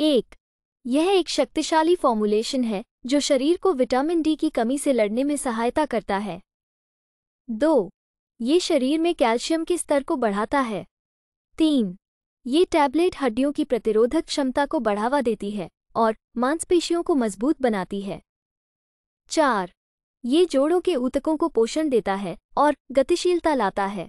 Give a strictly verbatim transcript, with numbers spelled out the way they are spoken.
एक, यह एक शक्तिशाली फॉर्मूलेशन है जो शरीर को विटामिन डी की कमी से लड़ने में सहायता करता है। दो, ये शरीर में कैल्शियम के स्तर को बढ़ाता है। तीन, ये टैबलेट हड्डियों की प्रतिरोधक क्षमता को बढ़ावा देती है और मांसपेशियों को मजबूत बनाती है। चार, ये जोड़ों के ऊतकों को पोषण देता है और गतिशीलता लाता है।